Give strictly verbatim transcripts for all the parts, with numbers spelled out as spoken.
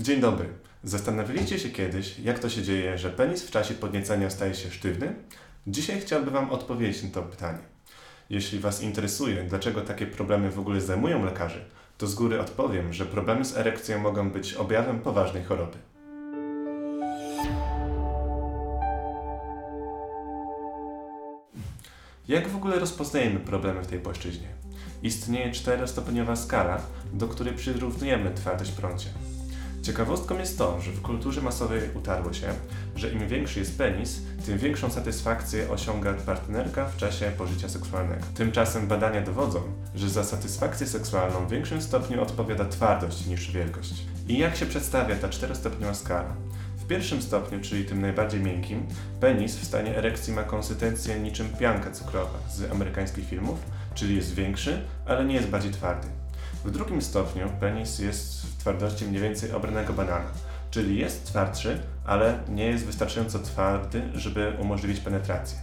Dzień dobry. Zastanawialiście się kiedyś, jak to się dzieje, że penis w czasie podniecenia staje się sztywny? Dzisiaj chciałbym Wam odpowiedzieć na to pytanie. Jeśli Was interesuje, dlaczego takie problemy w ogóle zajmują lekarzy, to z góry odpowiem, że problemy z erekcją mogą być objawem poważnej choroby. Jak w ogóle rozpoznajemy problemy w tej płaszczyźnie? Istnieje czterostopniowa skala, do której przyrównujemy twardość prącia. Ciekawostką jest to, że w kulturze masowej utarło się, że im większy jest penis, tym większą satysfakcję osiąga partnerka w czasie pożycia seksualnego. Tymczasem badania dowodzą, że za satysfakcję seksualną w większym stopniu odpowiada twardość niż wielkość. I jak się przedstawia ta czterostopniowa skala? W pierwszym stopniu, czyli tym najbardziej miękkim, penis w stanie erekcji ma konsystencję niczym pianka cukrowa z amerykańskich filmów, czyli jest większy, ale nie jest bardziej twardy. W drugim stopniu penis jest w twardości mniej więcej obranego banana, czyli jest twardszy, ale nie jest wystarczająco twardy, żeby umożliwić penetrację.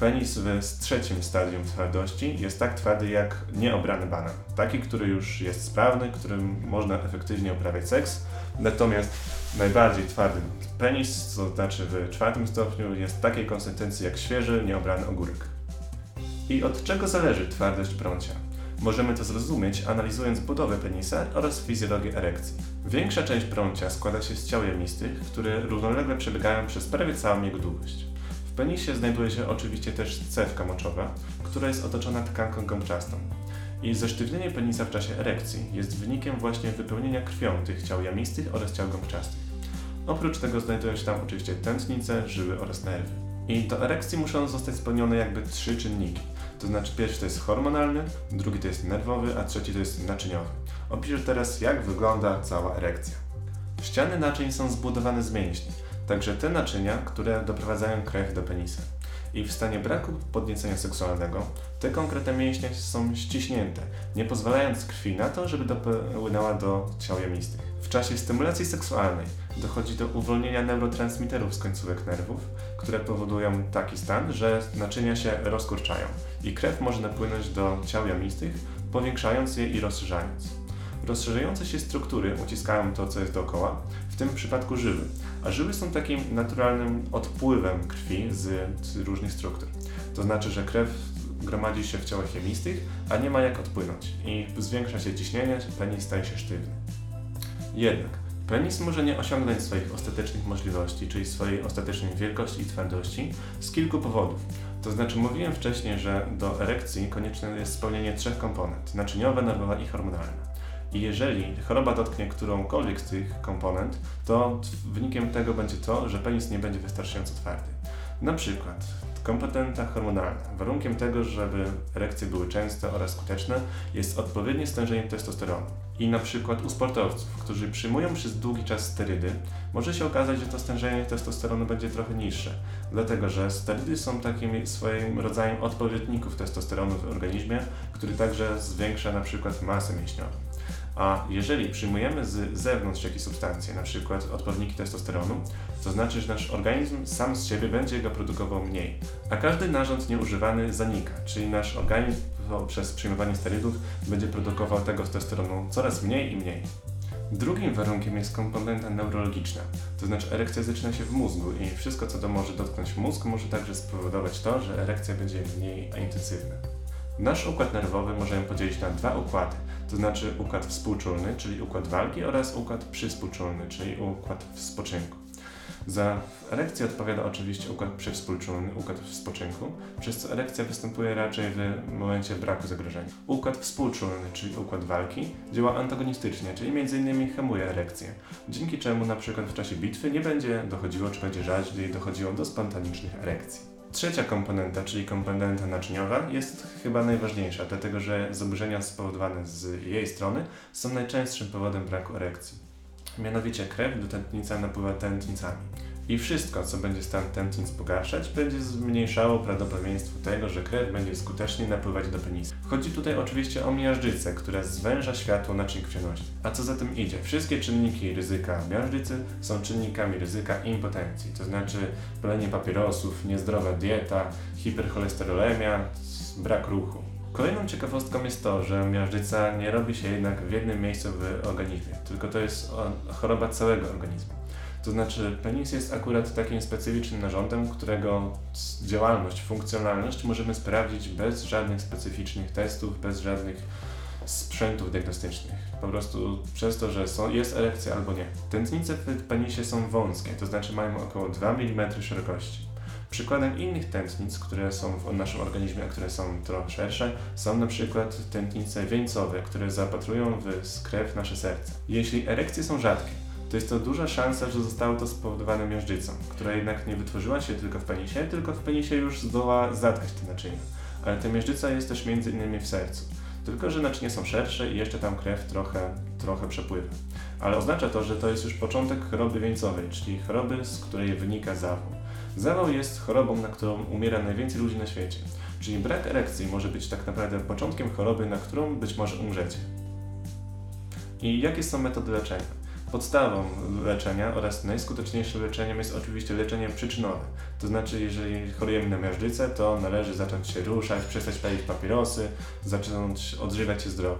Penis w trzecim stadium twardości jest tak twardy jak nieobrany banan, taki, który już jest sprawny, którym można efektywnie uprawiać seks, natomiast najbardziej twardy penis, to znaczy w czwartym stopniu, jest takiej konsystencji jak świeży, nieobrany ogórek. I od czego zależy twardość prącia? Możemy to zrozumieć, analizując budowę penisa oraz fizjologię erekcji. Większa część prącia składa się z ciał jamistych, które równolegle przebiegają przez prawie całą jego długość. W penisie znajduje się oczywiście też cewka moczowa, która jest otoczona tkanką gąbczastą. I zesztywnienie penisa w czasie erekcji jest wynikiem właśnie wypełnienia krwią tych ciał jamistych oraz ciał gąbczastych. Oprócz tego znajdują się tam oczywiście tętnice, żyły oraz nerwy. I do erekcji muszą zostać spełnione jakby trzy czynniki. To znaczy pierwszy to jest hormonalny, drugi to jest nerwowy, a trzeci to jest naczyniowy. Opiszę teraz, jak wygląda cała erekcja. Ściany naczyń są zbudowane z mięśni, także te naczynia, które doprowadzają krew do penisa. I w stanie braku podniecenia seksualnego te konkretne mięśnie są ściśnięte, nie pozwalając krwi na to, żeby dopłynęła do ciał jamistych. W czasie stymulacji seksualnej dochodzi do uwolnienia neurotransmiterów z końcówek nerwów, które powodują taki stan, że naczynia się rozkurczają i krew może napłynąć do ciał jamistych, powiększając je i rozszerzając. Rozszerzające się struktury uciskają to, co jest dookoła, w tym przypadku żyły, a żyły są takim naturalnym odpływem krwi z, z różnych struktur. To znaczy, że krew gromadzi się w ciałach jamistych, a nie ma jak odpłynąć i zwiększa się ciśnienie, penis staje się sztywny. Jednak penis może nie osiągnąć swoich ostatecznych możliwości, czyli swojej ostatecznej wielkości i twardości z kilku powodów. To znaczy mówiłem wcześniej, że do erekcji konieczne jest spełnienie trzech komponent: naczyniowa, nerwowa i hormonalna. I jeżeli choroba dotknie którąkolwiek z tych komponent, to wynikiem tego będzie to, że penis nie będzie wystarczająco twardy. Na przykład komponenta hormonalna. Warunkiem tego, żeby erekcje były częste oraz skuteczne, jest odpowiednie stężenie testosteronu. I na przykład u sportowców, którzy przyjmują przez długi czas sterydy, może się okazać, że to stężenie testosteronu będzie trochę niższe, dlatego że sterydy są takim swoim rodzajem odpowiedników testosteronu w organizmie, który także zwiększa na przykład masę mięśniową. A jeżeli przyjmujemy z zewnątrz jakieś substancje, na przykład odporniki testosteronu, to znaczy, że nasz organizm sam z siebie będzie go produkował mniej, a każdy narząd nieużywany zanika, czyli nasz organizm przez przyjmowanie sterydów będzie produkował tego testosteronu coraz mniej i mniej. Drugim warunkiem jest komponenta neurologiczna, to znaczy erekcja zaczyna się w mózgu i wszystko, co to może dotknąć mózg, może także spowodować to, że erekcja będzie mniej intensywna. Nasz układ nerwowy możemy podzielić na dwa układy, to znaczy układ współczulny, czyli układ walki, oraz układ przyspółczulny, czyli układ w spoczynku. Za erekcję odpowiada oczywiście układ przywspółczulny, układ w spoczynku, przez co erekcja występuje raczej w momencie braku zagrożenia. Układ współczulny, czyli układ walki, działa antagonistycznie, czyli między innymi hamuje erekcję, dzięki czemu np. w czasie bitwy nie będzie dochodziło, czy będzie rzadziej dochodziło do spontanicznych erekcji. Trzecia komponenta, czyli komponenta naczyniowa, jest chyba najważniejsza, dlatego że zaburzenia spowodowane z jej strony są najczęstszym powodem braku erekcji. Mianowicie krew do tętnica napływa tętnicami i wszystko, co będzie stan tętnic pogarszać, będzie zmniejszało prawdopodobieństwo tego, że krew będzie skutecznie napływać do penisa. Chodzi tutaj oczywiście o miażdżycę, która zwęża światło naczyń krwionośnych. A co za tym idzie? Wszystkie czynniki ryzyka miażdżycy są czynnikami ryzyka impotencji, to znaczy palenie papierosów, niezdrowa dieta, hipercholesterolemia, brak ruchu. Kolejną ciekawostką jest to, że miażdżyca nie robi się jednak w jednym miejscu w organizmie, tylko to jest choroba całego organizmu. To znaczy penis jest akurat takim specyficznym narządem, którego działalność, funkcjonalność możemy sprawdzić bez żadnych specyficznych testów, bez żadnych sprzętów diagnostycznych. Po prostu przez to, że są, jest erekcja albo nie. Tętnice w penisie są wąskie, to znaczy mają około dwa milimetry szerokości. Przykładem innych tętnic, które są w naszym organizmie, a które są trochę szersze, są na przykład tętnice wieńcowe, które zaopatrują w krew nasze serce. Jeśli erekcje są rzadkie, to jest to duża szansa, że zostało to spowodowane miażdżycą, która jednak nie wytworzyła się tylko w penisie, tylko w penisie już zdoła zatkać te naczynia. Ale ta miażdżyca jest też między innymi w sercu. Tylko że naczynia są szersze i jeszcze tam krew trochę, trochę przepływa. Ale oznacza to, że to jest już początek choroby wieńcowej, czyli choroby, z której wynika zawał. Zawał jest chorobą, na którą umiera najwięcej ludzi na świecie. Czyli brak erekcji może być tak naprawdę początkiem choroby, na którą być może umrzecie. I jakie są metody leczenia? Podstawą leczenia oraz najskuteczniejszym leczeniem jest oczywiście leczenie przyczynowe. To znaczy, jeżeli chorujemy na miażdżycę, to należy zacząć się ruszać, przestać palić papierosy, zacząć odżywiać się zdrowo.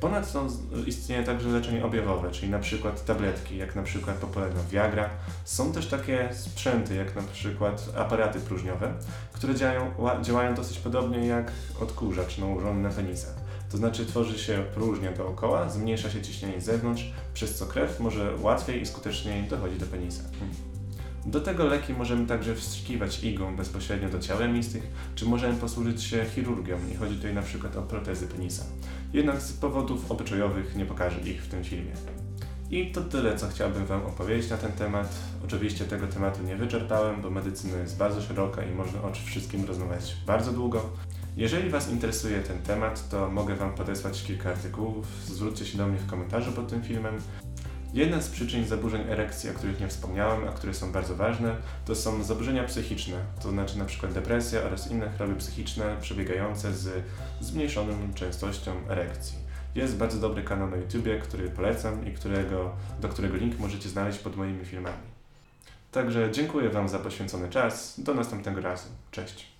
Ponadto istnieje także leczenie objawowe, czyli na przykład tabletki, jak na przykład popularna Viagra. Są też takie sprzęty, jak na przykład aparaty próżniowe, które działają, działają dosyć podobnie jak odkurzacz nałożony na penisach. To znaczy tworzy się próżnia dookoła, zmniejsza się ciśnienie z zewnątrz, przez co krew może łatwiej i skuteczniej dochodzić do penisa. Do tego leki możemy także wstrzykiwać igłą bezpośrednio do ciał jamistych, czy możemy posłużyć się chirurgią i chodzi tutaj na przykład o protezy penisa. Jednak z powodów obyczajowych nie pokażę ich w tym filmie. I to tyle, co chciałbym Wam opowiedzieć na ten temat. Oczywiście tego tematu nie wyczerpałem, bo medycyna jest bardzo szeroka i można o wszystkim rozmawiać bardzo długo. Jeżeli Was interesuje ten temat, to mogę Wam podesłać kilka artykułów, zwróćcie się do mnie w komentarzu pod tym filmem. Jedna z przyczyn zaburzeń erekcji, o których nie wspomniałem, a które są bardzo ważne, to są zaburzenia psychiczne, to znaczy np. depresja oraz inne choroby psychiczne przebiegające z zmniejszoną częstością erekcji. Jest bardzo dobry kanał na YouTubie, który polecam i którego, do którego link możecie znaleźć pod moimi filmami. Także dziękuję Wam za poświęcony czas, do następnego razu, cześć!